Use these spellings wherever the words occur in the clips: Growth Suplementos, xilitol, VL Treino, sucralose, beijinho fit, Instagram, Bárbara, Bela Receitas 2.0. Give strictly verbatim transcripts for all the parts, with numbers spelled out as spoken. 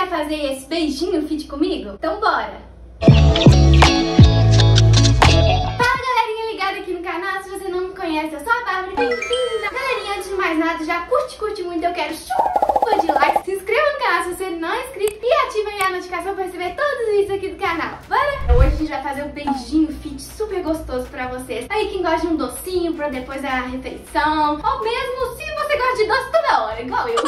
quer fazer esse beijinho fit comigo? Então bora! Fala galerinha ligada aqui no canal, se você não me conhece, eu sou a Bárbara, bem-vinda! Galerinha, antes de mais nada, já curte, curte muito, eu quero chuva de like, se inscreva no canal se você não é inscrito e ativa aí a notificação para receber todos os vídeos aqui do canal, bora? Hoje a gente vai fazer um beijinho fit super gostoso pra vocês, aí quem gosta de um docinho pra depois da refeição, ou mesmo se você gosta de doce toda hora, igual eu.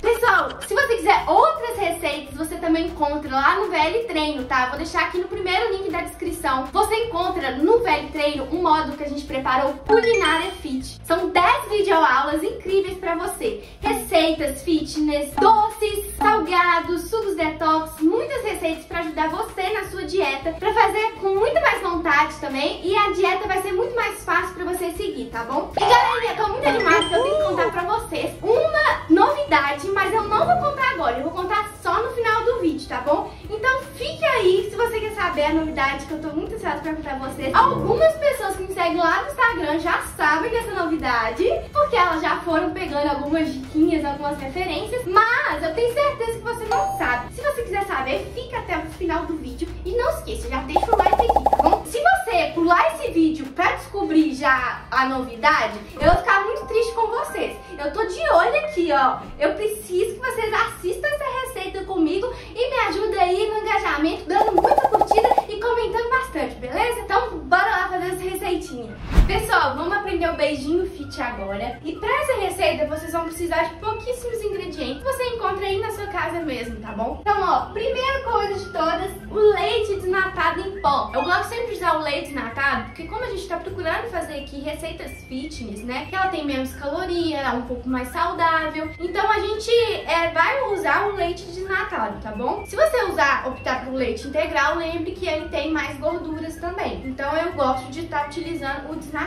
Pessoal, se você quiser outras receitas, você também encontra lá no V L Treino, tá? Vou deixar aqui no primeiro link da descrição. Você encontra no V L Treino um módulo que a gente preparou, Culinária Fit. São dez videoaulas incríveis pra você. Receitas, fitness, doces, salgados, sucos detox, muitas receitas pra ajudar você na sua dieta, pra fazer com muito mais vontade também, e a dieta vai ser muito mais fácil pra você seguir, tá bom? E galerinha, tô muito animada porque eu tenho que contar pra vocês uma novidade, mas eu não vou contar agora, eu vou contar só no final do vídeo, tá bom? Então fique aí, se você quer saber a novidade, que eu tô muito ansiosa pra contar pra vocês. Algumas pessoas que me seguem lá no Instagram já sabem dessa novidade, porque elas já foram pegando algumas diquinhas, algumas referências, mas eu tenho certeza que você não sabe. Se você quiser saber, fica até o final do vídeo e não esqueça, já deixa o like aqui, tá bom? Se você pular esse vídeo pra descobrir já a novidade, eu vou ficar muito triste com vocês. Eu tô de olho aqui, ó. Eu preciso que vocês assistam essa receita comigo e me ajudem aí no engajamento, dando muita curtida e comentando bastante, beleza? Então, bora lá fazer essa receitinha. Pessoal, vamos aprender o beijinho fit agora. E pra essa receita, vocês vão precisar de pouquíssimos ingredientes que você encontra aí na sua casa mesmo, tá bom? Então, ó, primeira coisa de todas, o leite desnatado em pó. Eu gosto sempre de usar o leite desnatado, porque como a gente tá procurando fazer aqui receitas fitness, né? Que ela tem menos caloria, é um pouco mais saudável. Então, a gente é, vai usar o leite desnatado, tá bom? Se você usar, optar por leite integral, lembre que ele tem mais gorduras também. Então, eu gosto de estar tá utilizando o desnatado.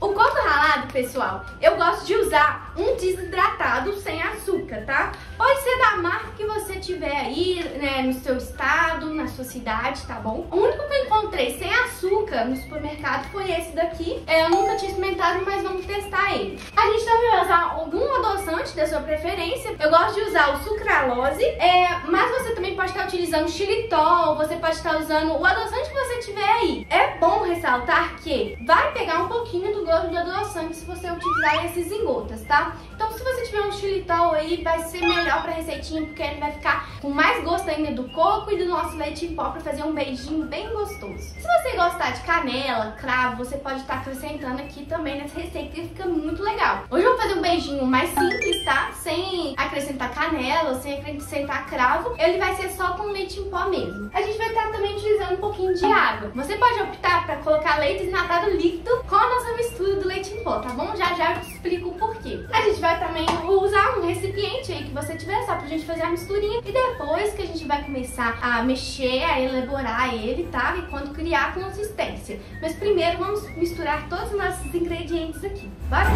O coco ralado, pessoal, eu gosto de usar um desidratado sem açúcar, tá? Pode ser da marca que você tiver aí, né, no seu estado, na sua cidade, tá bom? O único que eu encontrei sem açúcar no supermercado foi esse daqui. Eu nunca tinha experimentado, mas vamos testar ele. A gente também vai usar algum adoçante da sua preferência. Eu gosto de usar o sucralose, é, mas você também pode estar utilizando xilitol, você pode estar usando o adoçante que você tiver aí. É bom ressaltar que vai pegar um pouquinho do gosto do adoçante se você utilizar esses em gotas, tá? Então se você tiver um xilitol aí, vai ser melhor pra receitinha, porque ele vai ficar com mais gosto ainda do coco e do nosso leite em pó pra fazer um beijinho bem gostoso. Se você gostar de canela, cravo, você pode estar acrescentando aqui também nessa receita, que fica muito legal. Hoje eu vou fazer um beijinho mais simples, tá? Sem acrescentar canela, sem acrescentar cravo. Ele vai ser só com leite em pó mesmo. A gente vai estar também utilizando um pouquinho de água. Você pode optar pra colocar leite desnatado líquido com a nossa mistura do leite em pó, tá bom? Já já eu te explico o porquê. A gente vai também usar um recipiente aí que você tiver, só pra gente fazer a misturinha, e depois que a gente vai começar a mexer, a elaborar ele, tá? E quando criar a consistência. Mas primeiro vamos misturar todos os nossos ingredientes aqui. Bora?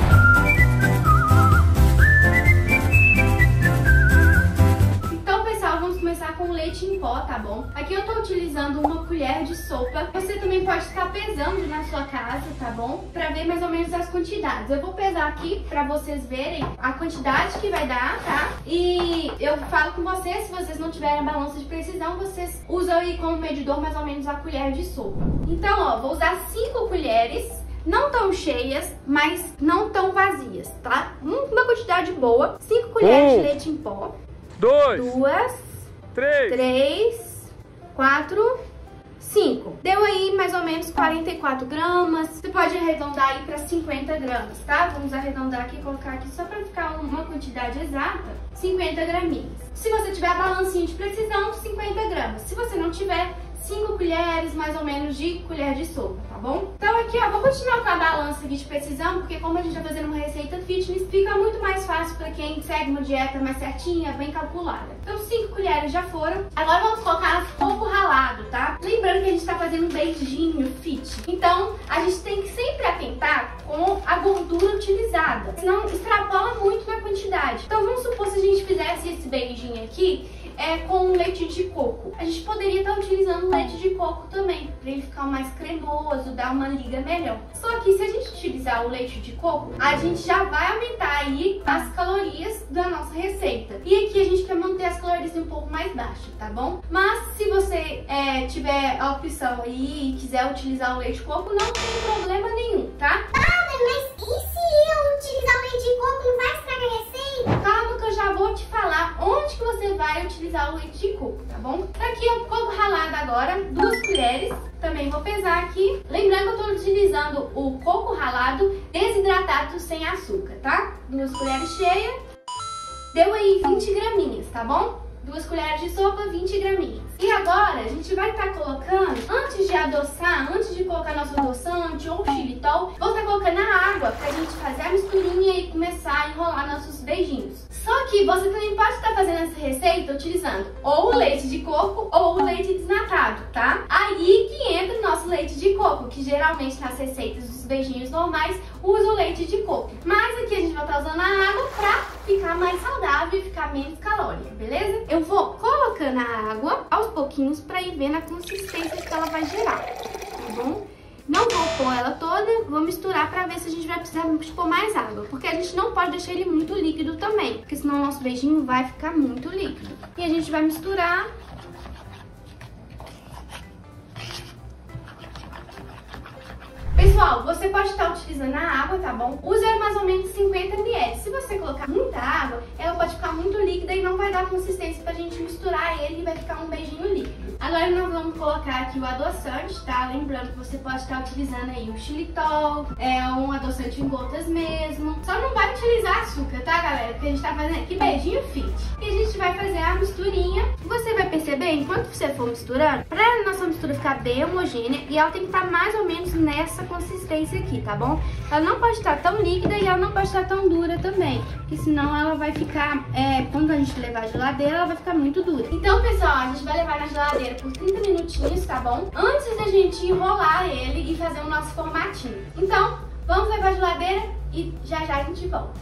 Então, pessoal, vamos começar com o leite em pó, tá bom? Aqui eu tô utilizando uma colher de sopa. Você também pode estar pesando na sua casa, tá bom? Pra ver mais ou menos as quantidades. Eu vou pesar aqui pra vocês verem a quantidade que vai dar, tá? E eu falo com vocês, se vocês não tiverem a balança de precisão, vocês usam aí como medidor mais ou menos a colher de sopa. Então, ó, vou usar cinco colheres. Não tão cheias, mas não tão vazias, tá? Uma quantidade boa. cinco colheres um, de leite em pó. dois. Duas. três, quatro, cinco. Deu aí mais ou menos quarenta e quatro gramas. Você pode arredondar aí para cinquenta gramas, tá? Vamos arredondar aqui e colocar aqui só para ficar uma quantidade exata. cinquenta graminhas. Se você tiver a balancinha de precisão, cinquenta gramas. Se você não tiver, cinco colheres mais ou menos de colher de sopa, tá bom? Então aqui, ó, vou continuar com a balança aqui de precisão, porque como a gente vai fazer uma receita fitness, fica muito mais fácil pra quem segue uma dieta mais certinha, bem calculada. Então cinco colheres já foram. Agora vamos colocar coco ralado, tá? Lembrando que a gente tá fazendo um beijinho fit. Então a gente tem que sempre atentar com a gordura utilizada, senão extrapola muito na quantidade. Então vamos supor, se a gente fizesse esse beijinho aqui, é com leite de coco. A gente poderia estar utilizando leite de coco também, para ele ficar mais cremoso, dar uma liga melhor. Só que se a gente utilizar o leite de coco, a gente já vai aumentar aí as calorias da nossa receita. E aqui a gente quer manter as calorias desperdício um pouco mais baixo, tá bom? Mas se você é, tiver a opção aí e quiser utilizar o leite de coco, não tem problema nenhum, tá? Bárbara, mas e se eu utilizar o leite de coco, não vai estragar a receita? Calma que eu já vou te falar onde que você vai utilizar o leite de coco, tá bom? Aqui é o coco ralado agora, duas colheres. Também vou pesar aqui. Lembrando que eu tô utilizando o coco ralado desidratado sem açúcar, tá? Duas colheres cheias. Deu aí vinte graminhas, tá bom? Duas colheres de sopa, vinte graminhas. E agora a gente vai estar tá colocando, antes de adoçar, antes de colocar nosso adoçante ou xilitol, vou estar tá colocando a água pra gente fazer a misturinha e começar a enrolar nossos beijinhos. Só que você também pode estar tá fazendo essa receita utilizando ou o leite de coco ou o leite desnatado, tá? Aí que entra o nosso leite de coco, que geralmente nas receitas dos beijinhos normais usa o leite de coco. Mas aqui a gente vai estar tá usando a água pra ficar mais saudável e ficar menos calórica, beleza? Eu vou colocando a água aos pouquinhos pra ir vendo a consistência que ela vai gerar, tá bom? Não vou pôr ela toda, vou misturar pra ver se a gente vai precisar de pôr mais água, porque a gente não pode deixar ele muito líquido também, porque senão o nosso beijinho vai ficar muito líquido. E a gente vai misturar. Pessoal, você pode estar utilizando a água, tá bom? Usa mais ou menos cinquenta mililitros. Se você colocar muita água, ela pode ficar muito líquida e não vai dar consistência pra gente misturar ele e vai ficar um beijinho líquido. Agora nós vamos colocar aqui o adoçante, tá? Lembrando que você pode estar utilizando aí o xilitol, é um adoçante em gotas mesmo. Só não vai utilizar açúcar, tá, galera? Porque a gente tá fazendo aqui beijinho fit. E a gente vai fazer a misturinha. Você vai perceber, enquanto você for misturando, pra nossa mistura ficar bem homogênea e ela tem que estar mais ou menos nessa consistência. consistência aqui, tá bom? Ela não pode estar tão líquida e ela não pode estar tão dura também, porque senão ela vai ficar, é, quando a gente levar a geladeira, ela vai ficar muito dura. Então, pessoal, a gente vai levar na geladeira por trinta minutinhos, tá bom? Antes da gente enrolar ele e fazer o nosso formatinho. Então, vamos levar a geladeira e já já a gente volta.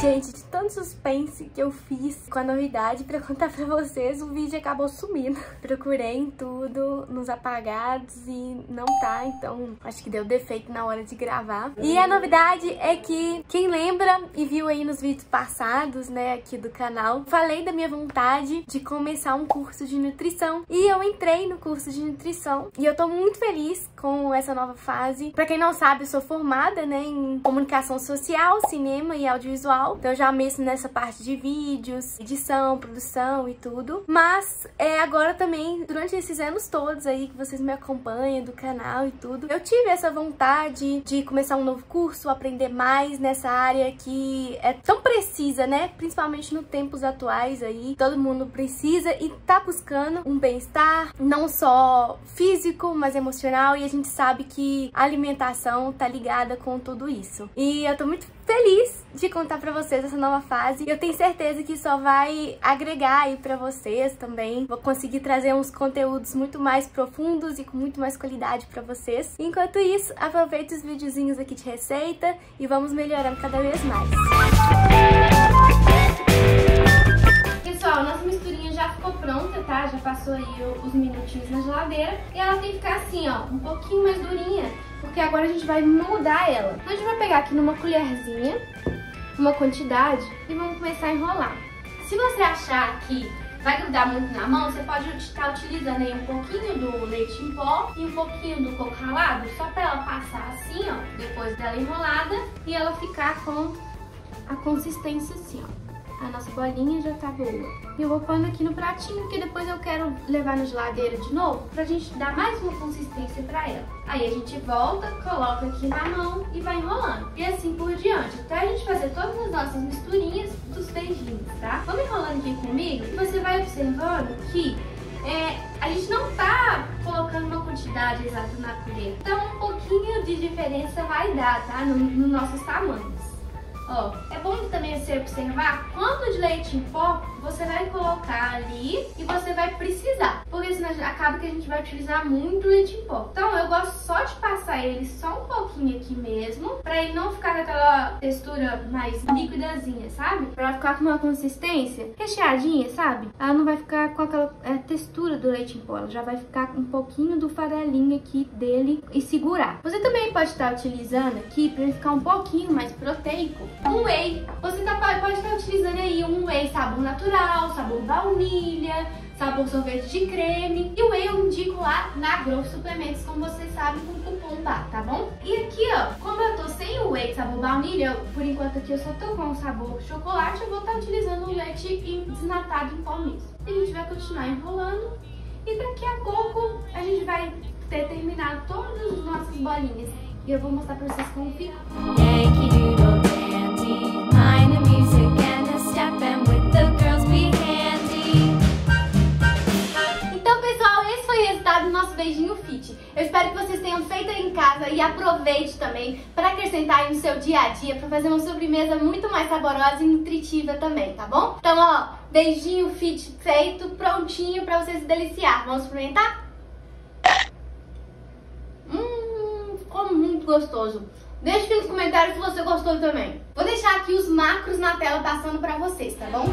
Gente, de tanto suspense que eu fiz com a novidade pra contar pra vocês, o vídeo acabou sumindo. Procurei em tudo, nos apagados e não tá, então acho que deu defeito na hora de gravar. E a novidade é que quem lembra e viu aí nos vídeos passados, né, aqui do canal, falei da minha vontade de começar um curso de nutrição. E eu entrei no curso de nutrição e eu tô muito feliz com essa nova fase. Pra quem não sabe, eu sou formada, né, em comunicação social, cinema e audiovisual. Então eu já mexo nessa parte de vídeos, edição, produção e tudo. Mas é, agora também, durante esses anos todos aí que vocês me acompanham do canal e tudo, eu tive essa vontade de começar um novo curso, aprender mais nessa área que é tão precisa, né? Principalmente nos tempos atuais aí, todo mundo precisa e tá buscando um bem-estar, não só físico, mas emocional. E a gente sabe que a alimentação tá ligada com tudo isso. E eu tô muito feliz de contar pra vocês vocês essa nova fase. Eu tenho certeza que só vai agregar aí pra vocês também. Vou conseguir trazer uns conteúdos muito mais profundos e com muito mais qualidade pra vocês. Enquanto isso, aproveita os videozinhos aqui de receita e vamos melhorando cada vez mais. Pessoal, nossa misturinha já ficou pronta, tá? Já passou aí os minutinhos na geladeira. E ela tem que ficar assim, ó, um pouquinho mais durinha, porque agora a gente vai moldar ela. Então a gente vai pegar aqui numa colherzinha uma quantidade e vamos começar a enrolar. Se você achar que vai grudar muito na mão, você pode estar utilizando aí um pouquinho do leite em pó e um pouquinho do coco ralado, só para ela passar assim, ó, depois dela enrolada e ela ficar com a consistência assim, ó. A nossa bolinha já tá boa. E eu vou pondo aqui no pratinho, porque depois eu quero levar na geladeira de novo, pra gente dar mais uma consistência pra ela. Aí a gente volta, coloca aqui na mão e vai enrolando. E assim por diante, até a gente fazer todas as nossas misturinhas dos beijinhos, tá? Vamos enrolando aqui comigo e você vai observando que é, a gente não tá colocando uma quantidade exata na colher. Então um pouquinho de diferença vai dar, tá? Nos no nossos tamanhos. Ó, é bom também você observar, quanto de leite em pó você vai colocar ali e você vai precisar, porque senão acaba que a gente vai utilizar muito leite em pó. Então eu gosto só de passar ele só um pouquinho aqui mesmo, pra ele não ficar com aquela textura mais liquidazinha, sabe? Pra ela ficar com uma consistência recheadinha, sabe? Ela não vai ficar com aquela é, textura do leite em pó, ela já vai ficar com um pouquinho do farelinho aqui dele e segurar. Você também pode estar utilizando aqui, pra ele ficar um pouquinho mais proteico, um whey. Você tá, pode estar utilizando aí um whey sabor natural, sabor baunilha, sabor sorvete de creme. E o whey eu indico lá na Growth Suplementos, como vocês sabem, com o cupom lá, tá bom? E aqui, ó, como eu tô sem o whey sabor baunilha, eu, por enquanto aqui eu só tô com o sabor chocolate, eu vou estar utilizando o leite desnatado em pó mesmo. E a gente vai continuar enrolando. E daqui a pouco a gente vai ter terminado todas as nossas bolinhas. E eu vou mostrar pra vocês como fica. Beijinho fit. Eu espero que vocês tenham feito aí em casa e aproveite também para acrescentar aí no seu dia a dia, para fazer uma sobremesa muito mais saborosa e nutritiva também, tá bom? Então, ó, beijinho fit feito, prontinho para vocês se deliciar. Vamos experimentar? Hum, ficou muito gostoso. Deixa aqui nos comentários se você gostou também. Vou deixar aqui os macros na tela passando para vocês, tá bom?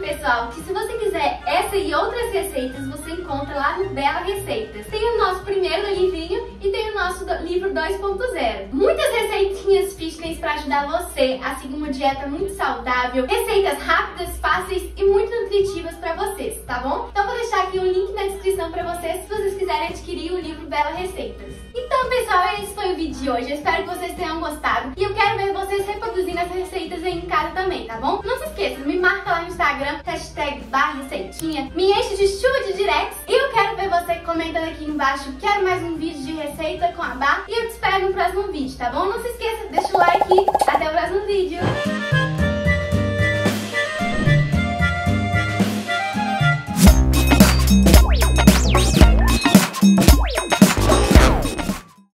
Pessoal, que se você quiser essa e outras receitas, você encontra lá no Bela Receitas. Tem o nosso primeiro livrinho e tem o nosso livro dois ponto zero. Muitas receitinhas fitness para ajudar você a seguir uma dieta muito saudável, receitas rápidas, fáceis e muito nutritivas para vocês, tá bom? Então vou deixar aqui o link na descrição para vocês, se vocês quiserem adquirir o livro Bela Receitas. Então pessoal, esse foi o vídeo de hoje, eu espero que vocês tenham gostado e eu quero ver vocês reproduzindo essas receitas aí em casa também, tá bom? Não se esqueça, me marca lá no Instagram, hashtag barra receitinha, me enche de chuva de directs e eu quero ver você comentando aqui embaixo, quero mais um vídeo de receita com a barra e eu te espero no próximo vídeo, tá bom? Não se esqueça, deixa o like, até o próximo vídeo!